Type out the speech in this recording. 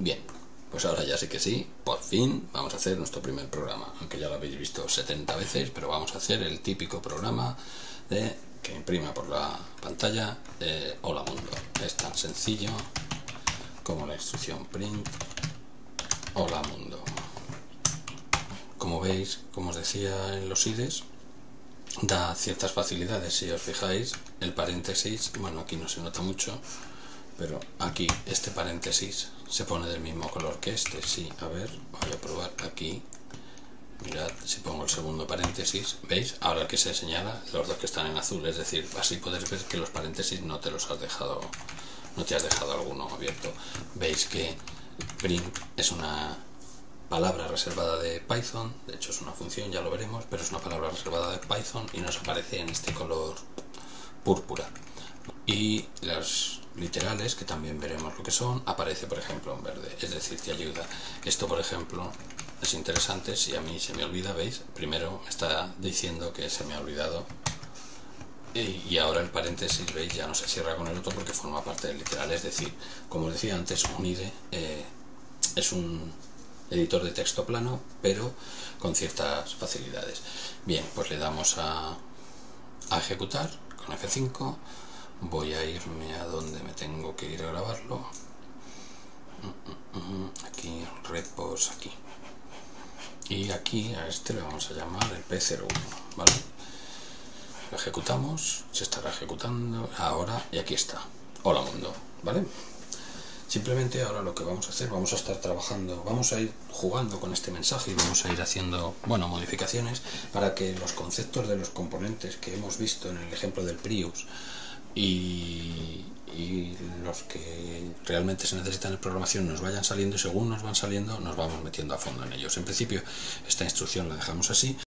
Bien, pues ahora ya sé que sí, por fin vamos a hacer nuestro primer programa, aunque ya lo habéis visto 70 veces, pero vamos a hacer el típico programa de que imprima por la pantalla de Hola Mundo. Es tan sencillo como la instrucción print Hola Mundo. Como veis, como os decía en los IDEs, da ciertas facilidades. Si os fijáis, el paréntesis, bueno, aquí no se nota mucho, pero aquí este paréntesis se pone del mismo color que este. Sí, a ver, voy a probar aquí. Mirad, si pongo el segundo paréntesis, ¿veis? Ahora el que se señala, los dos que están en azul, es decir, así podéis ver que los paréntesis no te los has dejado, no te has dejado alguno abierto. Veis que print es una palabra reservada de Python, de hecho es una función, ya lo veremos, pero es una palabra reservada de Python y nos aparece en este color púrpura. Y las literales, que también veremos lo que son, aparece por ejemplo en verde, es decir, te ayuda. Esto por ejemplo es interesante, si a mí se me olvida, ¿veis? Primero me está diciendo que se me ha olvidado y ahora el paréntesis, ¿veis? Ya no se cierra con el otro porque forma parte del literal, es decir, como decía antes, un IDE es un editor de texto plano, pero con ciertas facilidades. Bien, pues le damos a ejecutar con F5. Voy a irme a donde me tengo que ir a grabarlo. Aquí, repos, aquí. Y aquí a este le vamos a llamar el P01, ¿vale? Lo ejecutamos, se estará ejecutando ahora y aquí está. Hola Mundo, ¿vale? Simplemente ahora lo que vamos a hacer, vamos a estar trabajando, vamos a ir jugando con este mensaje y vamos a ir haciendo, bueno, modificaciones para que los conceptos de los componentes que hemos visto en el ejemplo del Prius y los que realmente se necesitan en programación nos vayan saliendo, y según nos van saliendo nos vamos metiendo a fondo en ellos. En principio esta instrucción la dejamos así.